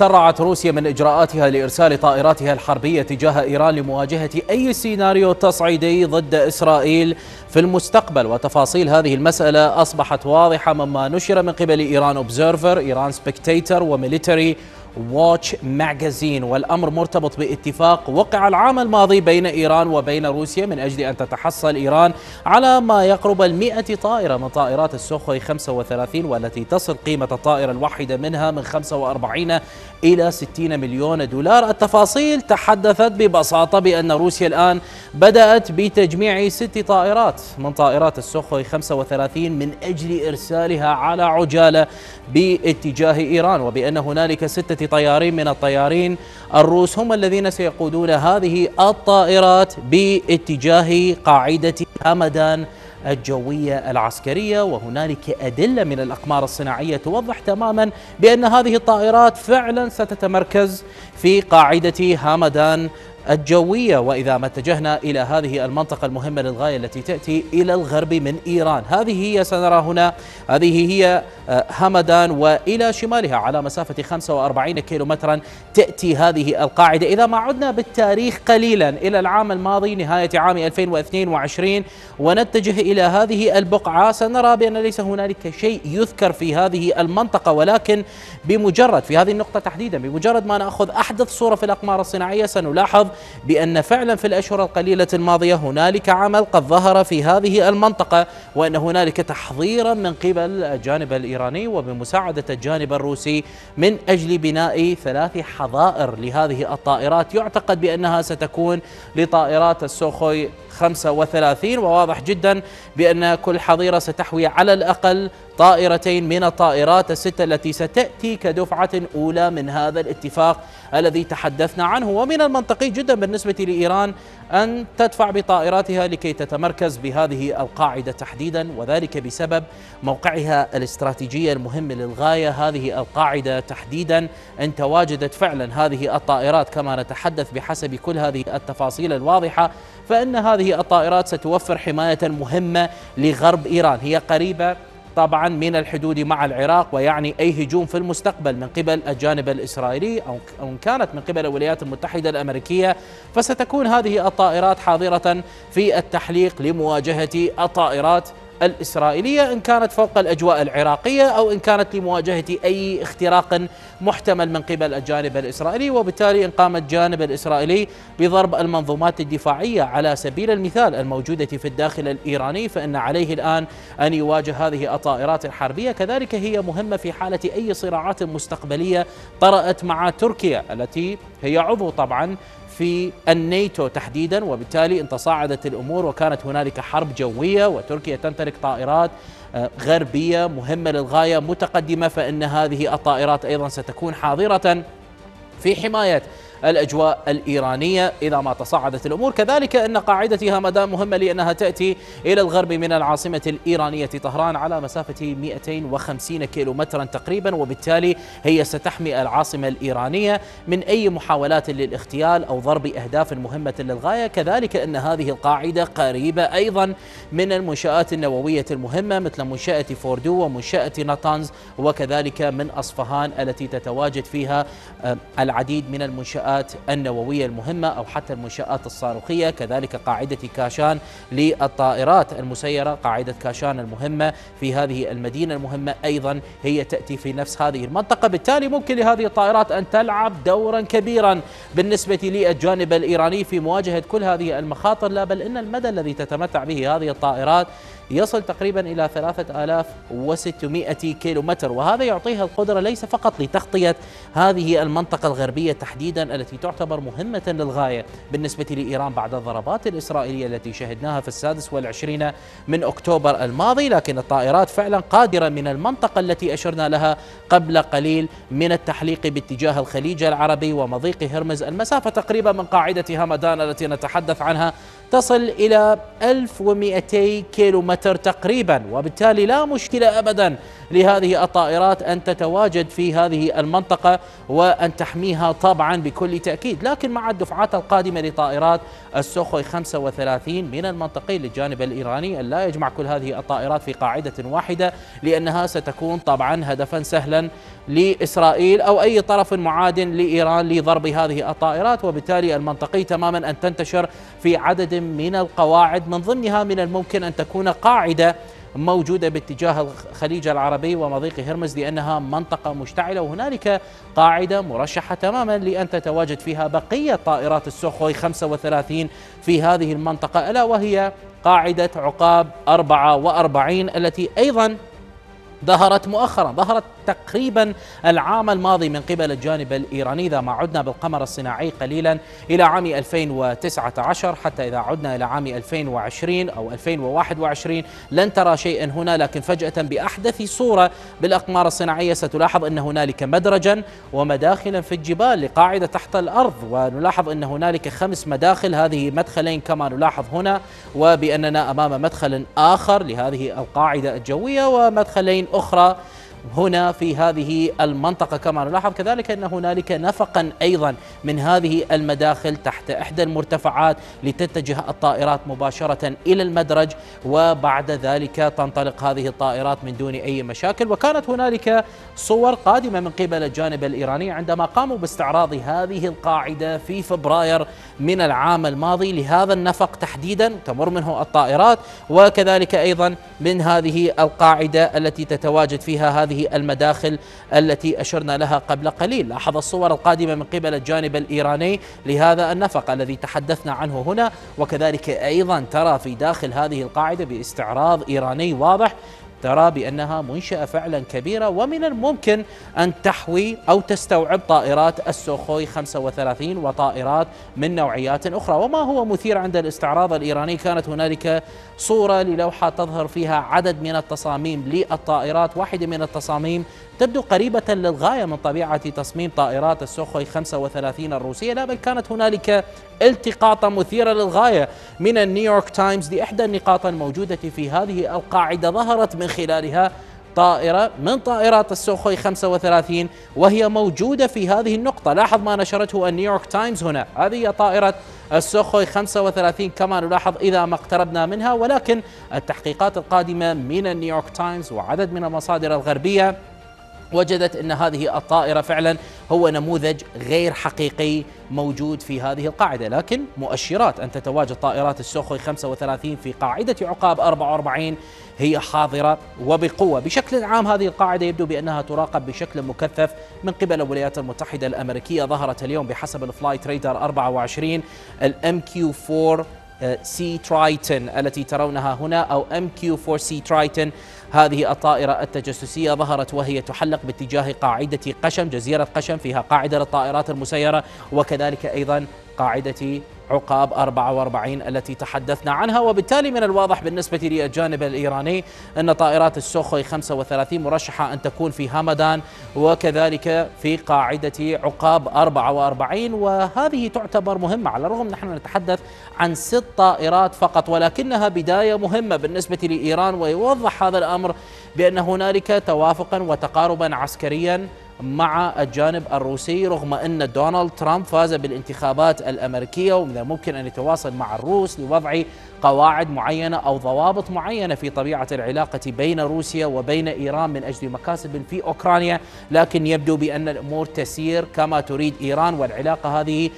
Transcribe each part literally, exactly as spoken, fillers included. سرعت روسيا من إجراءاتها لإرسال طائراتها الحربية تجاه إيران لمواجهة أي سيناريو تصعيدي ضد إسرائيل في المستقبل، وتفاصيل هذه المسألة أصبحت واضحة مما نشر من قبل إيران أوبزيرفر، إيران سبكتيتر وميليتري واتش ماجازين. والأمر مرتبط باتفاق وقع العام الماضي بين إيران وبين روسيا من أجل أن تتحصل إيران على ما يقرب المئة طائرة من طائرات السوخوي خمسة وثلاثين، والتي تصل قيمة الطائرة الواحدة منها من خمسة وأربعين إلى ستين مليون دولار. التفاصيل تحدثت ببساطة بأن روسيا الآن بدأت بتجميع ست طائرات من طائرات السوخوي خمسة وثلاثين من أجل إرسالها على عجالة باتجاه إيران، وبأن هنالك ستة طيارين من الطيارين الروس هم الذين سيقودون هذه الطائرات باتجاه قاعدة همدان الجوية العسكرية. وهنالك أدلة من الأقمار الصناعية توضح تماما بأن هذه الطائرات فعلا ستتمركز في قاعدة همدان الجوية. وإذا ما اتجهنا إلى هذه المنطقة المهمة للغاية التي تأتي إلى الغرب من إيران، هذه هي سنرى هنا، هذه هي همدان، وإلى شمالها على مسافة خمسة وأربعين كيلومترا تأتي هذه القاعدة. إذا ما عدنا بالتاريخ قليلا إلى العام الماضي نهاية عام ألفين واثنين وعشرين ونتجه إلى هذه البقعة، سنرى بأن ليس هنالك شيء يذكر في هذه المنطقة، ولكن بمجرد في هذه النقطة تحديدا بمجرد ما نأخذ أحدث صورة في الأقمار الصناعية سنلاحظ بأن فعلا في الأشهر القليلة الماضية هنالك عمل قد ظهر في هذه المنطقة، وأن هنالك تحضيرا من قبل الجانب الإيراني وبمساعدة الجانب الروسي من أجل بناء ثلاث حظائر لهذه الطائرات، يعتقد بأنها ستكون لطائرات السوخوي خمسة وثلاثين. وواضح جدا بأن كل حظيرة ستحوي على الأقل طائرتين من الطائرات الستة التي ستأتي كدفعة أولى من هذا الاتفاق الذي تحدثنا عنه. ومن المنطقي جدا بالنسبة لإيران أن تدفع بطائراتها لكي تتمركز بهذه القاعدة تحديدا، وذلك بسبب موقعها الاستراتيجي المهم للغاية، هذه القاعدة تحديدا إن تواجدت فعلا هذه الطائرات كما نتحدث بحسب كل هذه التفاصيل الواضحة، فإن هذه الطائرات ستوفر حماية مهمة لغرب إيران. هي قريبة طبعا من الحدود مع العراق، ويعني أي هجوم في المستقبل من قبل الجانب الإسرائيلي أو إن كانت من قبل الولايات المتحدة الأمريكية، فستكون هذه الطائرات حاضرة في التحليق لمواجهة الطائرات الإسرائيلية إن كانت فوق الأجواء العراقية، أو إن كانت لمواجهة أي اختراق محتمل من قبل الجانب الإسرائيلي. وبالتالي إن قام الجانب الإسرائيلي بضرب المنظومات الدفاعية على سبيل المثال الموجودة في الداخل الإيراني، فإن عليه الآن أن يواجه هذه الطائرات الحربية. كذلك هي مهمة في حالة أي صراعات مستقبلية طرأت مع تركيا التي هي عضو طبعا في الناتو تحديدا، وبالتالي ان تصاعدت الامور وكانت هنالك حرب جويه وتركيا تمتلك طائرات غربيه مهمه للغايه متقدمه، فان هذه الطائرات ايضا ستكون حاضره في حمايه الأجواء الإيرانية إذا ما تصاعدت الأمور. كذلك أن قاعدة همدان مهمة لأنها تأتي إلى الغرب من العاصمة الإيرانية طهران على مسافة مئتين وخمسين كيلومترا تقريبا، وبالتالي هي ستحمي العاصمة الإيرانية من أي محاولات للاغتيال أو ضرب أهداف مهمة للغاية. كذلك أن هذه القاعدة قريبة أيضا من المنشآت النووية المهمة مثل منشأة فوردو ومنشأة ناتانز، وكذلك من أصفهان التي تتواجد فيها العديد من المنشآت النووية المهمة أو حتى المنشآت الصاروخية. كذلك قاعدة كاشان للطائرات المسيرة، قاعدة كاشان المهمة في هذه المدينة المهمة أيضا هي تأتي في نفس هذه المنطقة. بالتالي ممكن لهذه الطائرات أن تلعب دورا كبيرا بالنسبة للجانب الإيراني في مواجهة كل هذه المخاطر، لا بل إن المدى الذي تتمتع به هذه الطائرات يصل تقريبا إلى ثلاثة آلاف وستمئة كيلومتر، وهذا يعطيها القدرة ليس فقط لتغطية هذه المنطقة الغربية تحديدا التي تعتبر مهمة للغاية بالنسبة لإيران بعد الضربات الإسرائيلية التي شهدناها في السادس والعشرين من أكتوبر الماضي، لكن الطائرات فعلا قادرة من المنطقة التي أشرنا لها قبل قليل من التحليق باتجاه الخليج العربي ومضيق هرمز. المسافة تقريبا من قاعدة همدان التي نتحدث عنها تصل إلى ألف ومئتين كيلومتر متر تقريبا، وبالتالي لا مشكلة أبدا لهذه الطائرات أن تتواجد في هذه المنطقة وأن تحميها طبعا بكل تأكيد. لكن مع الدفعات القادمة لطائرات السوخوي خمسة وثلاثين من المنطقي للجانب الإيراني أن لا يجمع كل هذه الطائرات في قاعدة واحدة، لأنها ستكون طبعا هدفا سهلا لإسرائيل أو أي طرف معادن لإيران لضرب هذه الطائرات، وبالتالي المنطقي تماما أن تنتشر في عدد من القواعد، من ضمنها من الممكن أن تكون قاعدة موجودة باتجاه الخليج العربي ومضيق هرمز، لأنها منطقة مشتعلة وهنالك قاعدة مرشحة تماما لأن تتواجد فيها بقية طائرات السوخوي خمسة وثلاثين في هذه المنطقة، ألا وهي قاعدة عقاب أربعة وأربعين التي أيضا ظهرت مؤخرا، ظهرت تقريبا العام الماضي من قبل الجانب الإيراني إذا ما عدنا بالقمر الصناعي قليلا إلى عام ألفين وتسعة عشر، حتى إذا عدنا إلى عام ألفين وعشرين أو ألفين وواحد وعشرين لن ترى شيئا هنا، لكن فجأة بأحدث صورة بالأقمار الصناعية ستلاحظ أن هنالك مدرجا ومداخلا في الجبال لقاعدة تحت الأرض، ونلاحظ أن هنالك خمس مداخل، هذه مدخلين كما نلاحظ هنا، وبأننا أمام مدخل آخر لهذه القاعدة الجوية ومدخلين أخرى هنا في هذه المنطقة كما نلاحظ. كذلك أن هنالك نفقا أيضا من هذه المداخل تحت إحدى المرتفعات لتتجه الطائرات مباشرة إلى المدرج، وبعد ذلك تنطلق هذه الطائرات من دون أي مشاكل. وكانت هنالك صور قادمة من قبل الجانب الإيراني عندما قاموا باستعراض هذه القاعدة في فبراير من العام الماضي لهذا النفق تحديدا تمر منه الطائرات، وكذلك أيضا من هذه القاعدة التي تتواجد فيها هذه المداخل التي أشرنا لها قبل قليل. لاحظ الصور القادمة من قبل الجانب الإيراني لهذا النفق الذي تحدثنا عنه هنا، وكذلك أيضا ترى في داخل هذه القاعدة باستعراض إيراني واضح ترى بأنها منشأة فعلا كبيرة، ومن الممكن أن تحوي أو تستوعب طائرات السوخوي خمسة وثلاثين وطائرات من نوعيات أخرى. وما هو مثير عند الاستعراض الإيراني كانت هنالك صورة للوحة تظهر فيها عدد من التصاميم للطائرات، واحدة من التصاميم تبدو قريبة للغاية من طبيعة تصميم طائرات السوخوي خمسة وثلاثين الروسية، لا بل كانت هنالك التقاطة مثيرة للغاية من النيويورك تايمز لإحدى النقاط الموجودة في هذه القاعدة، ظهرت من خلالها طائرة من طائرات السوخوي خمسة وثلاثين وهي موجودة في هذه النقطة. لاحظ ما نشرته النيويورك تايمز هنا، هذه طائرة السوخوي خمسة وثلاثين كما نلاحظ إذا ما اقتربنا منها، ولكن التحقيقات القادمة من النيويورك تايمز وعدد من المصادر الغربية وجدت أن هذه الطائرة فعلا هو نموذج غير حقيقي موجود في هذه القاعدة، لكن مؤشرات أن تتواجد طائرات السوخوي خمسة وثلاثين في قاعدة عقاب أربعة وأربعين هي حاضرة وبقوة. بشكل عام هذه القاعدة يبدو بأنها تراقب بشكل مكثف من قبل الولايات المتحدة الأمريكية. ظهرت اليوم بحسب الفلايت رادار أربعة وعشرين ال إم كيو فور سي ترايتون التي ترونها هنا أو إم كيو فور سي ترايتون، هذه الطائرة التجسسية ظهرت وهي تحلق باتجاه قاعدة قشم، جزيرة قشم فيها قاعدة للطائرات المسيرة، وكذلك أيضا قاعدة عقاب أربعة وأربعين التي تحدثنا عنها. وبالتالي من الواضح بالنسبة للجانب الإيراني أن طائرات السوخوي خمسة وثلاثين مرشحة أن تكون في همدان وكذلك في قاعدة عقاب أربعة وأربعين، وهذه تعتبر مهمة على الرغم نحن نتحدث عن ست طائرات فقط، ولكنها بداية مهمة بالنسبة لإيران، ويوضح هذا الأمر بأن هنالك توافقا وتقاربا عسكريا مع الجانب الروسي، رغم أن دونالد ترامب فاز بالانتخابات الأمريكية ومن الممكن أن يتواصل مع الروس لوضع قواعد معينة أو ضوابط معينة في طبيعة العلاقة بين روسيا وبين إيران من أجل مكاسب في أوكرانيا، لكن يبدو بأن الأمور تسير كما تريد إيران والعلاقة هذه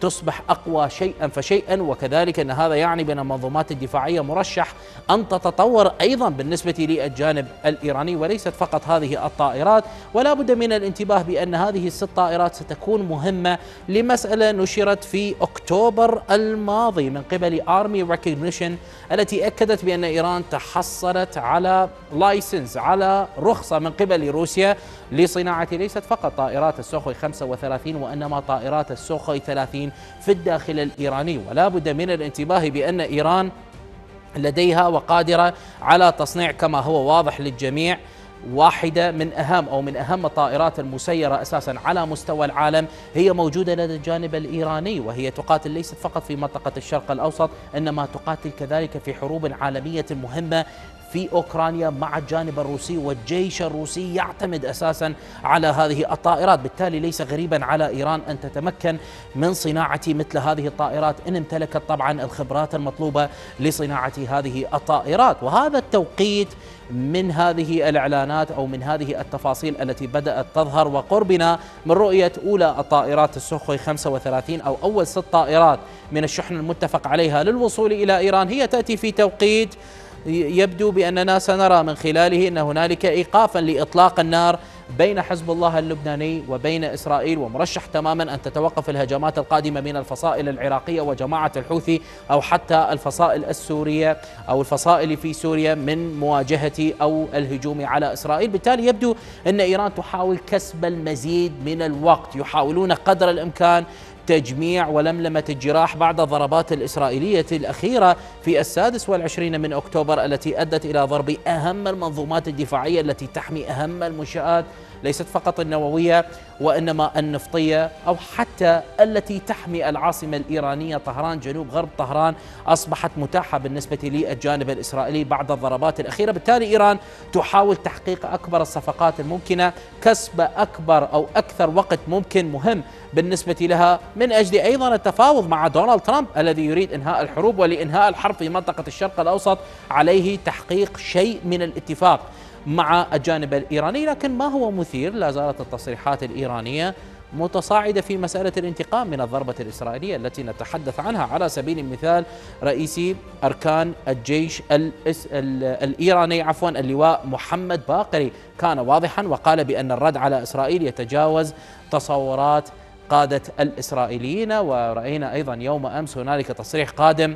تصبح أقوى شيئا فشيئا، وكذلك أن هذا يعني بأن المنظومات الدفاعية مرشح أن تتطور أيضا بالنسبة للجانب الإيراني، وليست فقط هذه الطائرات. ولا بد من الانتباه بأن هذه الست طائرات ستكون مهمة لمسألة نشرت في أكتوبر الماضي من قبل Army Recognition التي أكدت بأن إيران تحصلت على لايسنس، على رخصة من قبل روسيا لصناعة ليست فقط طائرات السوخوي خمسة وثلاثين وإنما طائرات السوخوي ثلاثين في الداخل الإيراني. ولا بد من الانتباه بأن إيران لديها وقادرة على تصنيع كما هو واضح للجميع واحدة من أهم أو من أهم الطائرات المسيرة أساسا على مستوى العالم هي موجودة لدى الجانب الإيراني، وهي تقاتل ليست فقط في منطقة الشرق الأوسط إنما تقاتل كذلك في حروب عالمية مهمة في أوكرانيا مع الجانب الروسي، والجيش الروسي يعتمد أساسا على هذه الطائرات. بالتالي ليس غريبا على إيران أن تتمكن من صناعة مثل هذه الطائرات إن امتلكت طبعا الخبرات المطلوبة لصناعة هذه الطائرات. وهذا التوقيت من هذه الإعلانات أو من هذه التفاصيل التي بدأت تظهر، وقربنا من رؤية أولى الطائرات السوخوي خمسة وثلاثين أو أول ست طائرات من الشحن المتفق عليها للوصول إلى إيران، هي تأتي في توقيت يبدو بأننا سنرى من خلاله أن هنالك إيقافا لإطلاق النار بين حزب الله اللبناني وبين إسرائيل، ومرشح تماما أن تتوقف الهجمات القادمة من الفصائل العراقية وجماعة الحوثي أو حتى الفصائل السورية أو الفصائل في سوريا من مواجهة أو الهجوم على إسرائيل. بالتالي يبدو أن إيران تحاول كسب المزيد من الوقت، يحاولون قدر الإمكان تجميع ولملمة الجراح بعد الضربات الإسرائيلية الأخيرة في السادس والعشرين من أكتوبر التي أدت إلى ضرب أهم المنظومات الدفاعية التي تحمي أهم المنشآت، ليست فقط النووية وإنما النفطية أو حتى التي تحمي العاصمة الإيرانية طهران. جنوب غرب طهران أصبحت متاحة بالنسبة للجانب الإسرائيلي بعد الضربات الأخيرة. بالتالي إيران تحاول تحقيق أكبر الصفقات الممكنة، كسب أكبر أو أكثر وقت ممكن مهم بالنسبة لها، من أجل أيضا التفاوض مع دونالد ترامب الذي يريد إنهاء الحروب، ولإنهاء الحرب في منطقة الشرق الأوسط عليه تحقيق شيء من الاتفاق مع الجانب الإيراني. لكن ما هو مثير، لا زالت التصريحات الإيرانية متصاعدة في مسألة الانتقام من الضربة الإسرائيلية التي نتحدث عنها. على سبيل المثال رئيس أركان الجيش الإيراني عفوا اللواء محمد باقري كان واضحا وقال بأن الرد على إسرائيل يتجاوز تصورات قادة الإسرائيليين. ورأينا أيضا يوم أمس هنالك تصريح قادم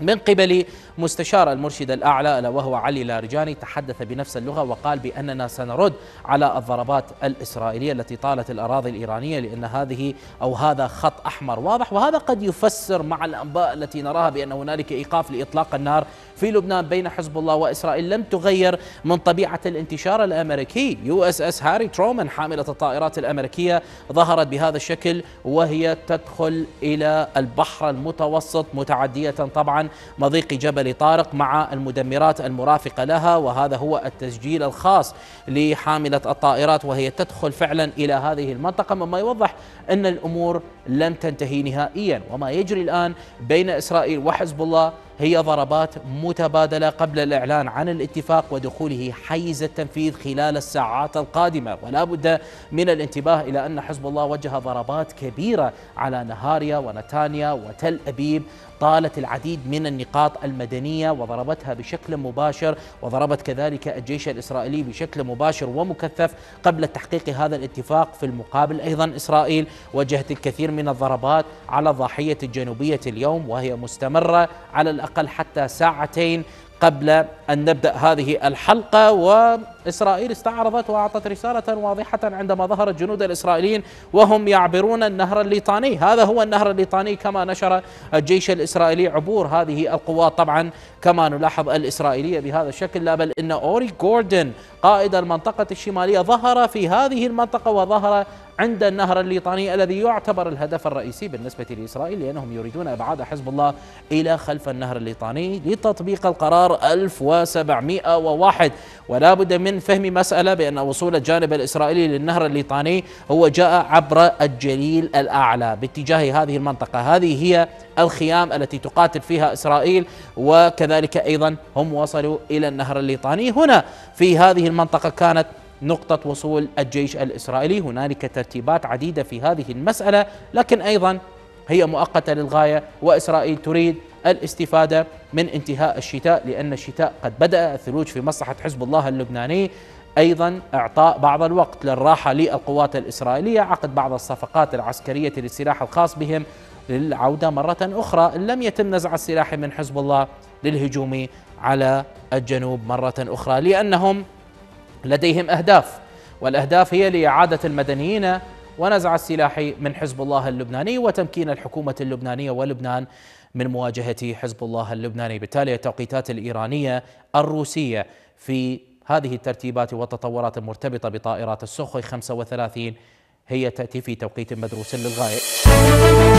من قبل مستشار المرشد الأعلى ألا وهو علي لارجاني، تحدث بنفس اللغة وقال بأننا سنرد على الضربات الإسرائيلية التي طالت الأراضي الإيرانية، لأن هذه أو هذا خط أحمر واضح. وهذا قد يفسر مع الأنباء التي نراها بأن هنالك إيقاف لإطلاق النار في لبنان بين حزب الله وإسرائيل لم تغير من طبيعة الانتشار الأمريكي. يو اس اس هاري ترومان حاملة الطائرات الأمريكية ظهرت بهذا الشكل وهي تدخل إلى البحر المتوسط متعدية طبعا مضيق جبل طارق مع المدمرات المرافقة لها، وهذا هو التسجيل الخاص لحاملة الطائرات وهي تدخل فعلا إلى هذه المنطقة، مما يوضح أن الأمور لم تنتهي نهائيا. وما يجري الآن بين إسرائيل وحزب الله هي ضربات متبادلة قبل الإعلان عن الاتفاق ودخوله حيز التنفيذ خلال الساعات القادمة. ولا بد من الانتباه إلى أن حزب الله وجه ضربات كبيرة على نهاريا ونتانيا وتل أبيب، طالت العديد من النقاط المدنية وضربتها بشكل مباشر، وضربت كذلك الجيش الإسرائيلي بشكل مباشر ومكثف قبل تحقيق هذا الاتفاق. في المقابل أيضا إسرائيل وجهت الكثير من الضربات على الضاحية الجنوبية اليوم، وهي مستمرة على الأقل حتى ساعتين قبل أن نبدأ هذه الحلقة. وإسرائيل استعرضت وأعطت رسالة واضحة عندما ظهر الجنود الإسرائيليين وهم يعبرون النهر الليطاني. هذا هو النهر الليطاني كما نشر الجيش الإسرائيلي عبور هذه القوات طبعا كما نلاحظ الإسرائيلية بهذا الشكل. لا بل إن أوري جوردن قائد المنطقة الشمالية ظهر في هذه المنطقة وظهر عند النهر الليطاني الذي يعتبر الهدف الرئيسي بالنسبة لإسرائيل، لأنهم يريدون إبعاد حزب الله إلى خلف النهر الليطاني لتطبيق القرار ألف وسبعمئة وواحد. ولا بد من فهم مسألة بأن وصول الجانب الإسرائيلي للنهر الليطاني هو جاء عبر الجليل الأعلى باتجاه هذه المنطقة، هذه هي الخيام التي تقاتل فيها إسرائيل، وكذلك أيضا هم وصلوا إلى النهر الليطاني. هنا في هذه المنطقة كانت نقطة وصول الجيش الإسرائيلي. هنالك ترتيبات عديدة في هذه المسألة لكن أيضا هي مؤقتة للغاية، وإسرائيل تريد الاستفادة من انتهاء الشتاء لأن الشتاء قد بدأ، الثلوج في مصلحة حزب الله اللبناني. أيضا إعطاء بعض الوقت للراحة للقوات الإسرائيلية، عقد بعض الصفقات العسكرية للسلاح الخاص بهم للعودة مرة أخرى إن لم يتم نزع السلاح من حزب الله للهجوم على الجنوب مرة أخرى، لأنهم لديهم أهداف، والأهداف هي لإعادة المدنيين ونزع السلاح من حزب الله اللبناني وتمكين الحكومة اللبنانية ولبنان من مواجهة حزب الله اللبناني. بالتالي التوقيتات الإيرانية الروسية في هذه الترتيبات والتطورات المرتبطة بطائرات السوخوي خمسة وثلاثين هي تأتي في توقيت مدروس للغاية.